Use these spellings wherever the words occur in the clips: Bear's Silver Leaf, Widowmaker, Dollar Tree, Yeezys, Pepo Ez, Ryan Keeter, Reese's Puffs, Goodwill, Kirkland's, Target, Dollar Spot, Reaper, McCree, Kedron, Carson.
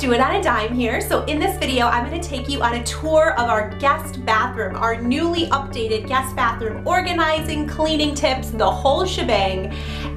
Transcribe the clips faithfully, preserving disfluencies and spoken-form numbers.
do it on a dime here. So in this video, I'm going to take you on a tour of our guest bathroom, our newly updated guest bathroom, organizing, cleaning tips, the whole shebang.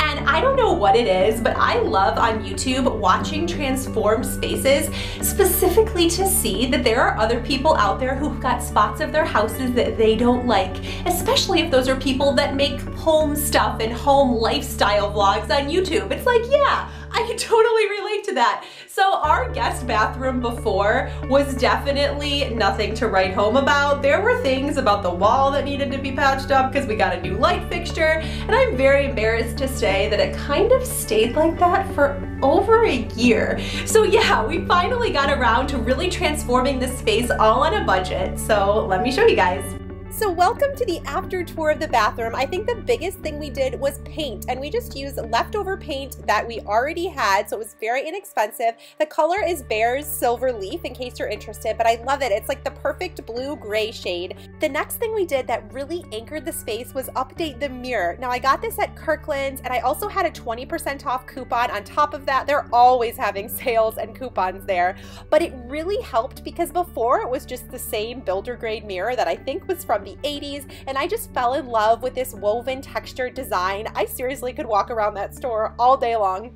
And I don't know what it is, but I love on YouTube watching transformed spaces, specifically to see that there are other people out there who've got spots of their houses that they don't like, especially if those are people that make home stuff and home lifestyle vlogs on YouTube. It's like, yeah, I can totally relate to that. So our guest bathroom before was definitely nothing to write home about. There were things about the wall that needed to be patched up because we got a new light fixture, and I'm very embarrassed to say that it kind of stayed like that for over a year. So yeah, we finally got around to really transforming this space all on a budget. So let me show you guys. So welcome to the after tour of the bathroom. I think the biggest thing we did was paint, and we just used leftover paint that we already had, so it was very inexpensive. The color is Bear's Silver Leaf, in case you're interested, but I love it. It's like the perfect blue-gray shade. The next thing we did that really anchored the space was update the mirror. Now I got this at Kirkland's, and I also had a twenty percent off coupon on top of that. They're always having sales and coupons there, but it really helped because before it was just the same builder-grade mirror that I think was from the eighties, and I just fell in love with this woven textured design. I seriously could walk around that store all day long.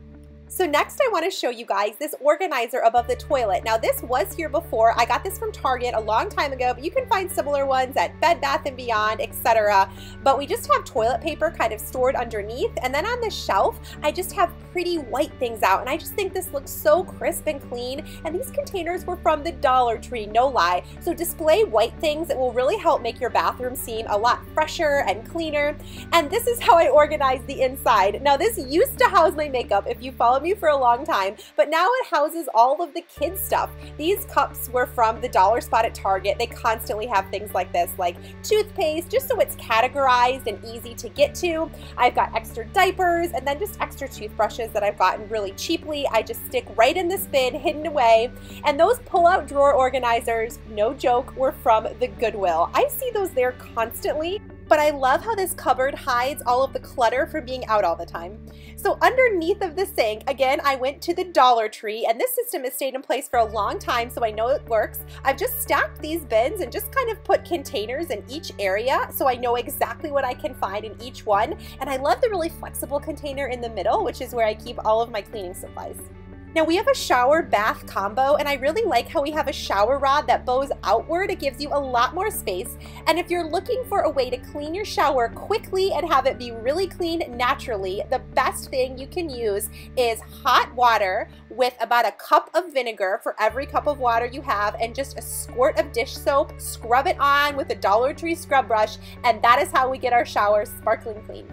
So next I want to show you guys this organizer above the toilet. Now this was here before. I got this from Target a long time ago, but you can find similar ones at Bed Bath and Beyond, et cetera. But we just have toilet paper kind of stored underneath, and then on the shelf I just have pretty white things out, and I just think this looks so crisp and clean. And these containers were from the Dollar Tree, no lie. So display white things. It will really help make your bathroom seem a lot fresher and cleaner. And this is how I organize the inside. Now this used to house my makeup, if you follow me for a long time, but now it houses all of the kids stuff. These cups were from the Dollar Spot at Target. They constantly have things like this, like toothpaste, just so it's categorized and easy to get to. I've got extra diapers and then just extra toothbrushes that I've gotten really cheaply. I just stick right in this bin, hidden away. And those pull-out drawer organizers, no joke, were from the Goodwill. I see those there constantly. But I love how this cupboard hides all of the clutter from being out all the time. So underneath of the sink, again, I went to the Dollar Tree, and this system has stayed in place for a long time, so I know it works. I've just stacked these bins and just kind of put containers in each area, so I know exactly what I can find in each one. And I love the really flexible container in the middle, which is where I keep all of my cleaning supplies. Now we have a shower bath combo, and I really like how we have a shower rod that bows outward. It gives you a lot more space. And if you're looking for a way to clean your shower quickly and have it be really clean naturally, the best thing you can use is hot water with about a cup of vinegar for every cup of water you have, and just a squirt of dish soap. Scrub it on with a Dollar Tree scrub brush, and that is how we get our showers sparkling clean.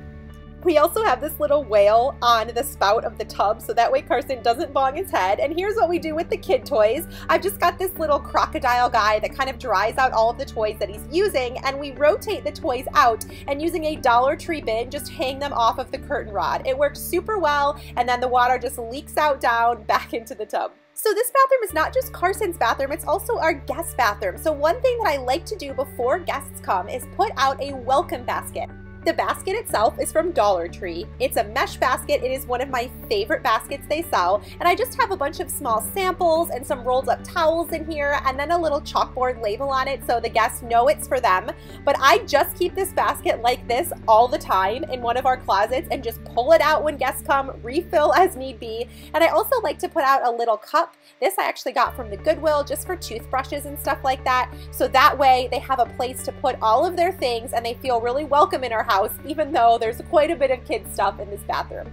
We also have this little whale on the spout of the tub, so that way Carson doesn't bong his head. And here's what we do with the kid toys. I've just got this little crocodile guy that kind of dries out all of the toys that he's using, and we rotate the toys out, and using a Dollar Tree bin, just hang them off of the curtain rod. It works super well, and then the water just leaks out down back into the tub. So this bathroom is not just Carson's bathroom, it's also our guest bathroom. So one thing that I like to do before guests come is put out a welcome basket. The basket itself is from Dollar Tree. It's a mesh basket. It is one of my favorite baskets they sell. And I just have a bunch of small samples and some rolled up towels in here, and then a little chalkboard label on it so the guests know it's for them. But I just keep this basket like this all the time in one of our closets and just pull it out when guests come, refill as need be. And I also like to put out a little cup. This I actually got from the Goodwill just for toothbrushes and stuff like that. So that way they have a place to put all of their things and they feel really welcome in our house. House, even though there's quite a bit of kids stuff in this bathroom.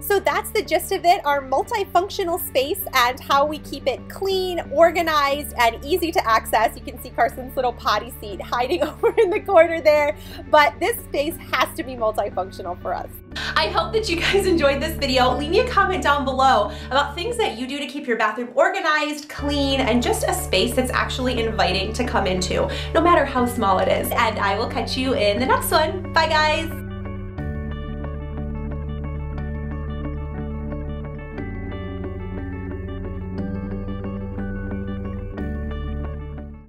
So that's the gist of it, our multifunctional space and how we keep it clean, organized, and easy to access. You can see Carson's little potty seat hiding over in the corner there, but this space has to be multifunctional for us. I hope that you guys enjoyed this video. Leave me a comment down below about things that you do to keep your bathroom organized, clean, and just a space that's actually inviting to come into, no matter how small it is. And I will catch you in the next one. Bye guys.